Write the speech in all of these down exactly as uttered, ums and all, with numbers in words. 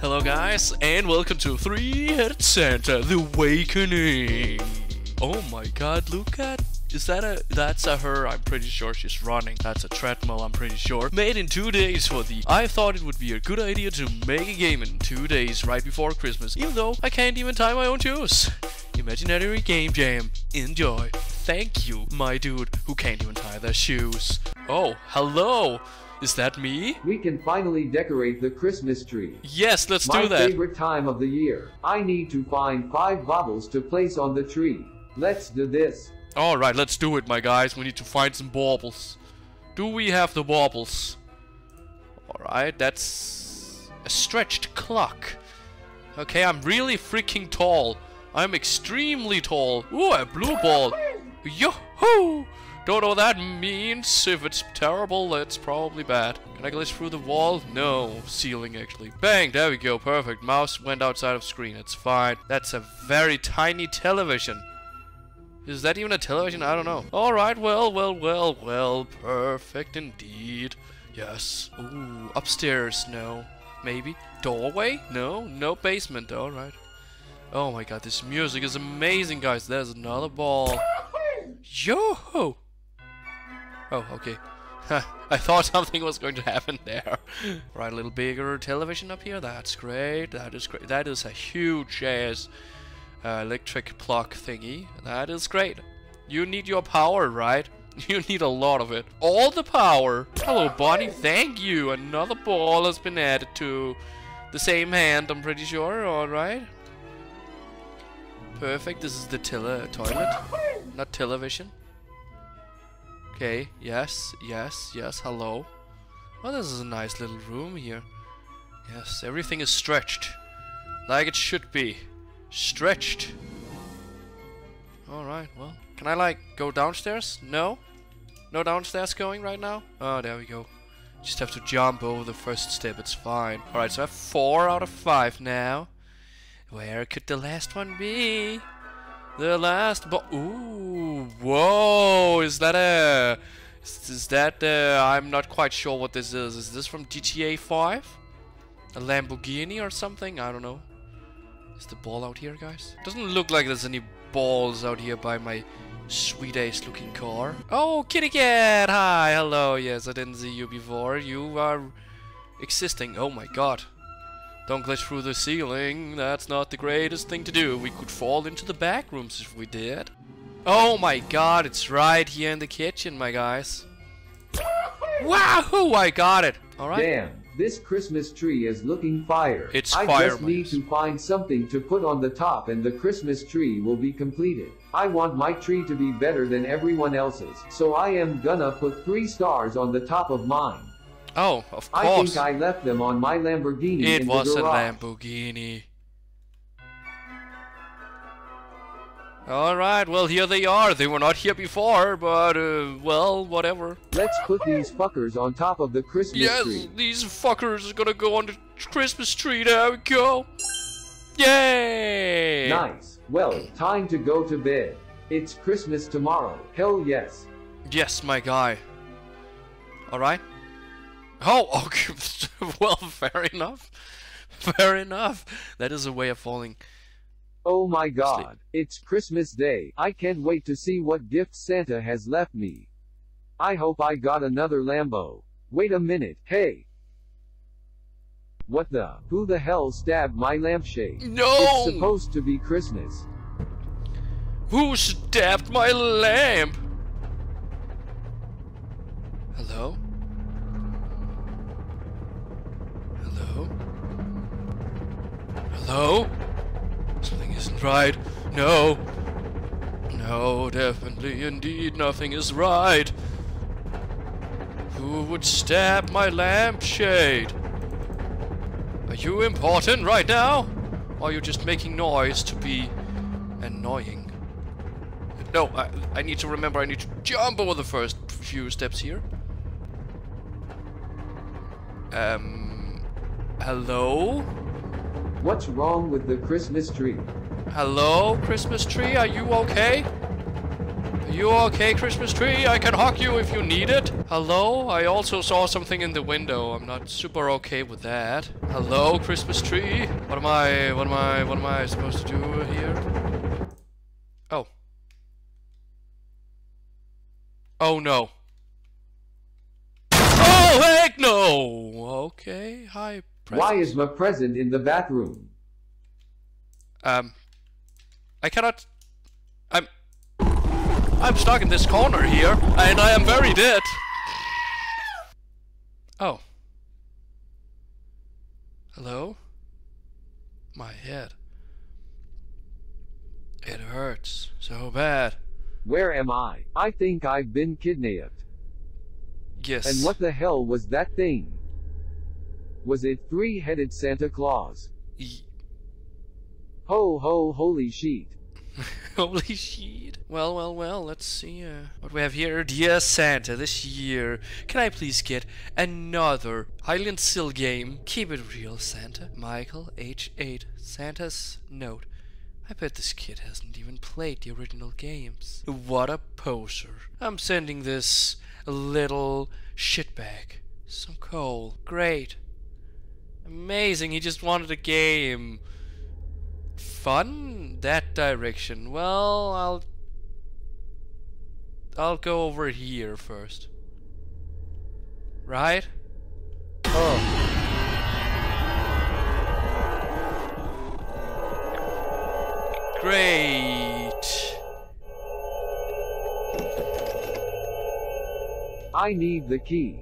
Hello guys, and welcome to Three Headed Santa: The Awakening. Oh my god, look at... Is that a... That's a her, I'm pretty sure she's running. That's a treadmill, I'm pretty sure. Made in two days for the... I thought it would be a good idea to make a game in two days right before Christmas, even though I can't even tie my own shoes. Imaginary Game Jam. Enjoy. Thank you, my dude, who can't even tie their shoes. Oh, hello! Is that me? We can finally decorate the Christmas tree. Yes, let's do that. My favorite time of the year. I need to find five baubles to place on the tree. Let's do this. Alright, let's do it, my guys. We need to find some baubles. Do we have the baubles? Alright, that's a stretched clock. Okay, I'm really freaking tall. I'm extremely tall. Ooh, a blue ball. Yo-hoo! Don't know what that means. If it's terrible, that's probably bad. Can I glitch through the wall? No. Ceiling, actually. Bang! There we go. Perfect. Mouse went outside of screen. It's fine. That's a very tiny television. Is that even a television? I don't know. Alright, well, well, well, well. Perfect indeed. Yes. Ooh, upstairs. No. Maybe. Doorway? No. No basement. Alright. Oh my god, this music is amazing, guys. There's another ball. Yo-ho! Oh, okay. I thought something was going to happen there. Right, a little bigger television up here. That's great. That is great. That is a huge ass uh, electric clock thingy. That is great. You need your power, right? You need a lot of it. All the power. Hello, Bonnie. Thank you. Another ball has been added to the same hand, I'm pretty sure. All right. Perfect. This is the tele toilet, not television. Okay, yes, yes, yes, hello. Well, this is a nice little room here. Yes, everything is stretched. Like it should be. Stretched. Alright, well. Can I, like, go downstairs? No? No downstairs going right now? Oh, there we go. Just have to jump over the first step, it's fine. Alright, so I have four out of five now. Where could the last one be? The last bo- Ooh, whoa, is that a... Is, is that a... I'm not quite sure what this is. Is this from G T A five? A Lamborghini or something? I don't know. Is the ball out here, guys? Doesn't look like there's any balls out here by my sweet ace looking car. Oh, kitty cat! Hi, hello. Yes, I didn't see you before. You are existing. Oh my god. Don't glitch through the ceiling, that's not the greatest thing to do. We could fall into the back rooms if we did. Oh my god, it's right here in the kitchen, my guys. Wahoo, I got it! Alright. Damn, this Christmas tree is looking fire. It's I fire, I just need to find something to put on the top and the Christmas tree will be completed. I want my tree to be better than everyone else's, so I am gonna put three stars on the top of mine. Oh, of course. I think I left them on my Lamborghini. It in the was garage. A Lamborghini. Alright, well, here they are. They were not here before, but, uh, well, whatever. Let's put these fuckers on top of the Christmas yes, tree. Yes, these fuckers are gonna go on the Christmas tree. There we go. Yay! Nice. Well, time to go to bed. It's Christmas tomorrow. Hell yes. Yes, my guy. Alright. Oh, okay. Well, fair enough. Fair enough. That is a way of falling. Oh my god, asleep. It's Christmas Day. I can't wait to see what gift Santa has left me. I hope I got another Lambo. Wait a minute, hey. What the? Who the hell stabbed my lampshade? No! It's supposed to be Christmas. Who stabbed my lamp? Hello? Hello? Something isn't right. No. No, definitely, indeed, nothing is right. Who would stab my lampshade? Are you important right now? Or are you just making noise to be annoying? No, I, I need to remember I need to jump over the first few steps here. Um... Hello? What's wrong with the Christmas tree? Hello, Christmas tree? Are you okay? Are you You okay, Christmas tree? I can hug you if you need it. Hello? I also saw something in the window. I'm not super okay with that. Hello, Christmas tree? What am I, what am I, what am I supposed to do here? Oh. Oh no. Oh heck no! Okay, hi, present. Why is my present in the bathroom? Um, I cannot... I'm... I'm stuck in this corner here, and I am very dead. Oh. Hello? My head. It hurts so bad. Where am I? I think I've been kidnapped. Yes. And what the hell was that thing? Was it three-headed Santa Claus? Ye ho ho holy sheet. Holy shit. Well, well, well, let's see uh, what we have here. Dear Santa, this year, can I please get another Highland Sill game? Keep it real, Santa. Michael H eight, Santa's note. I bet this kid hasn't even played the original games. What a poser. I'm sending this little shitbag some coal. Great. Amazing, he just wanted a game. Fun? That direction. Well, I'll... I'll go over here first. Right? Oh. Great. I need the key.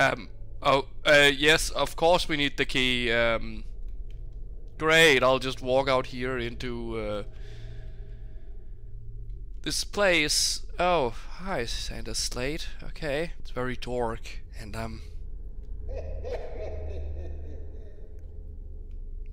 Um, oh, uh, yes, of course we need the key, um... Great, I'll just walk out here into uh, this place. Oh, hi, Santa's slate. Okay, it's very dark, and I'm um,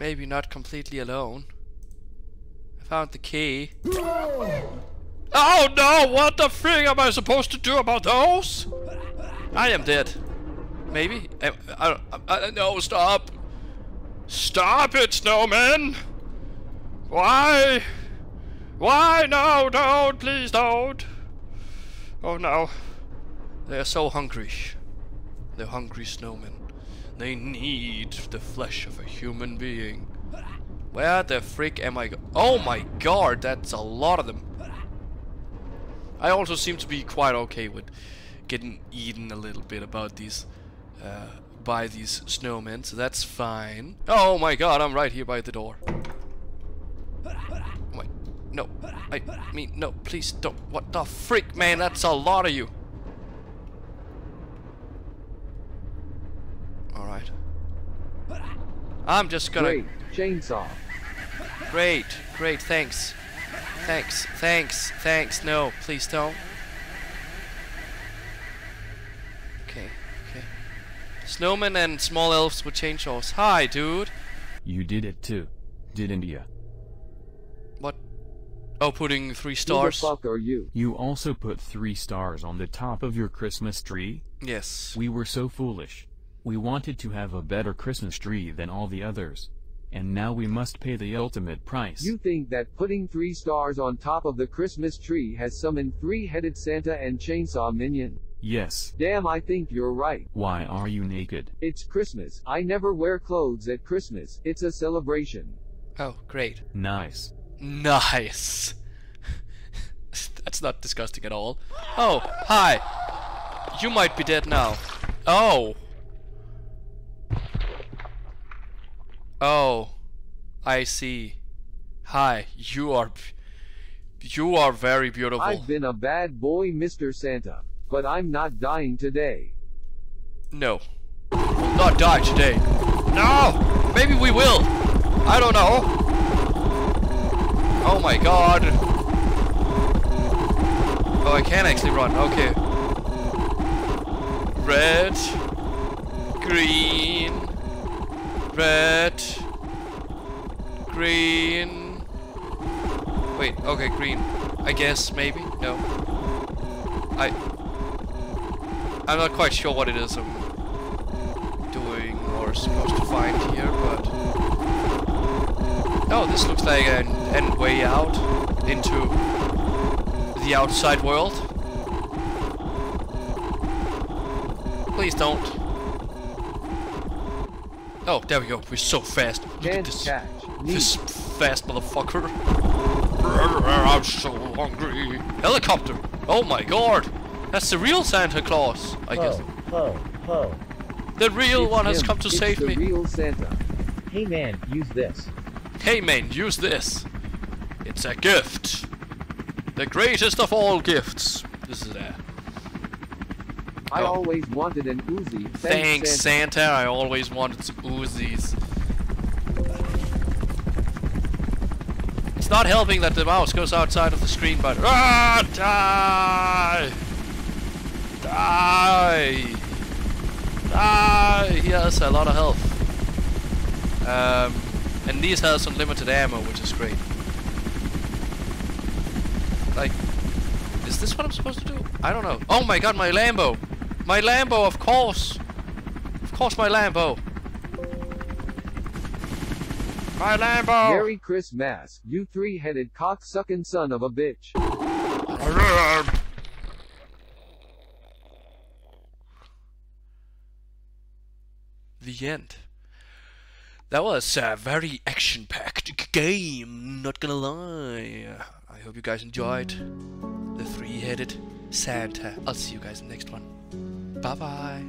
maybe not completely alone. I found the key. Oh no! What the frig am I supposed to do about those? I am dead. Maybe? I, I, I, no, stop. Stop it, snowman! Why? Why? No, don't, please don't! Oh no. They're so hungry. They're hungry snowmen. They need the flesh of a human being. Where the frick am I go- Oh my god, that's a lot of them. I also seem to be quite okay with getting eaten a little bit about these, uh, by these snowmen, so that's fine. Oh my god, I'm right here by the door. Wait, no, I mean, no, please don't. What the freak, man, that's a lot of you. Alright. I'm just gonna... Great, chainsaw. Great, great, thanks. Thanks, thanks, thanks, no, please don't. Snowmen and small elves with chainsaws. Hi, dude. You did it too, didn't you? What? Oh, putting three stars. Who the fuck are you? You also put three stars on the top of your Christmas tree? Yes. We were so foolish. We wanted to have a better Christmas tree than all the others. And now we must pay the ultimate price. You think that putting three stars on top of the Christmas tree has summoned three-headed Santa and chainsaw minion? Yes. Damn, I think you're right. Why are you naked? It's Christmas. I never wear clothes at Christmas. It's a celebration. Oh, great. Nice. Nice. That's not disgusting at all. Oh, hi. You might be dead now. Oh. Oh. I see. Hi, you are... You are very beautiful. I've been a bad boy, Mister Santa. But I'm not dying today. No. We'll not die today. No! Maybe we will. I don't know. Oh my god. Oh, I can actually run. Okay. Red. Green. Red. Green. Wait, okay, green. I guess, maybe? No. I... I'm not quite sure what it is I'm doing or supposed to find here, but... Oh, this looks like an end way out into the outside world. Please don't. Oh, there we go. We're so fast. Look at this. This fast motherfucker. I'm so hungry. Helicopter. Oh my god. That's the real Santa Claus, I guess. Oh, oh, oh. The real it's one has him. come to it's save the me. Real Santa. Hey man, use this. Hey man, use this. It's a gift. The greatest of all gifts. This is that. I oh. always wanted an Uzi. Thanks, Thanks Santa. Santa. I always wanted some Uzis. It's not helping that the mouse goes outside of the screen, but ah, die! Die! Die! He has a lot of health. Um, and these has unlimited ammo, which is great. Like, is this what I'm supposed to do? I don't know. Oh my god, my Lambo! My Lambo, of course! Of course my Lambo! My Lambo! Merry Christmas, you three-headed cock-sucking son of a bitch. The end. That was a very action-packed game, not gonna lie. I hope you guys enjoyed The Three-Headed Santa. I'll see you guys in the next one. Bye-bye.